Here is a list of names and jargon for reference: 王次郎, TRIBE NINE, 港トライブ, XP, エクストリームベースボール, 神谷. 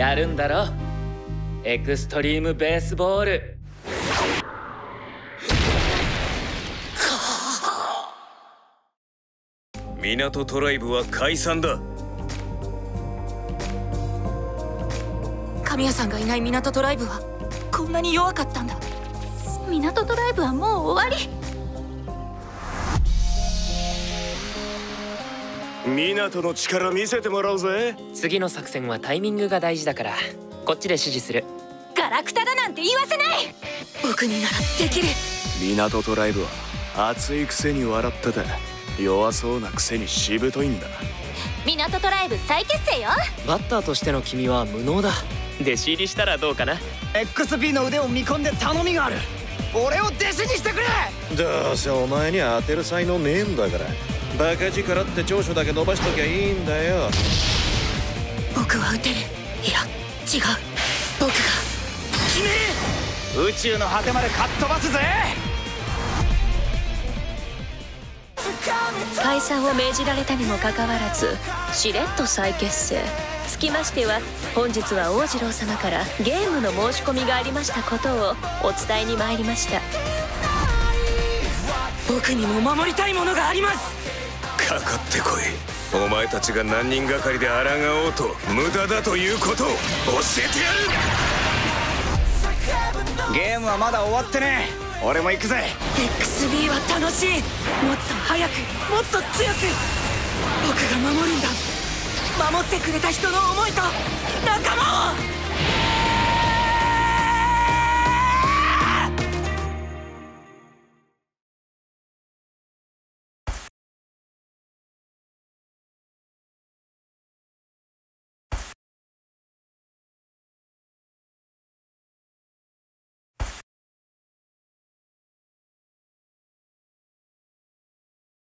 やるんだろ、エクストリームベースボール。港トライブは解散だ。神谷さんがいない港トライブはこんなに弱かったんだ。港トライブはもう終わり。港の力見せてもらうぜ。次の作戦はタイミングが大事だからこっちで指示する。ガラクタだなんて言わせない。僕にならできる。港トライブは熱いくせに笑ってた。弱そうなくせにしぶといんだ。港トライブ再結成よ。バッターとしての君は無能だ。弟子入りしたらどうかな。 XP の腕を見込んで頼みがある。俺を弟子にしてくれ。どうせお前に当てる才能ねえんだから、バカ力って長所だけ伸ばしときゃいいんだよ。僕は打てる。いや違う、僕が君宇宙の果てまでかっ飛ばすぜ。解散を命じられたにもかかわらずしれっと再結成。つきましては本日は王次郎様からゲームの申し込みがありましたことをお伝えに参りました。僕にも守りたいものがあります。かかってこい。お前たちが何人がかりで抗おうと無駄だということを教えてやる。ゲームはまだ終わってねえ。俺も行くぜ。 XB は楽しい。もっと早くもっと強く僕が守るんだ。守ってくれた人の思いと仲間を。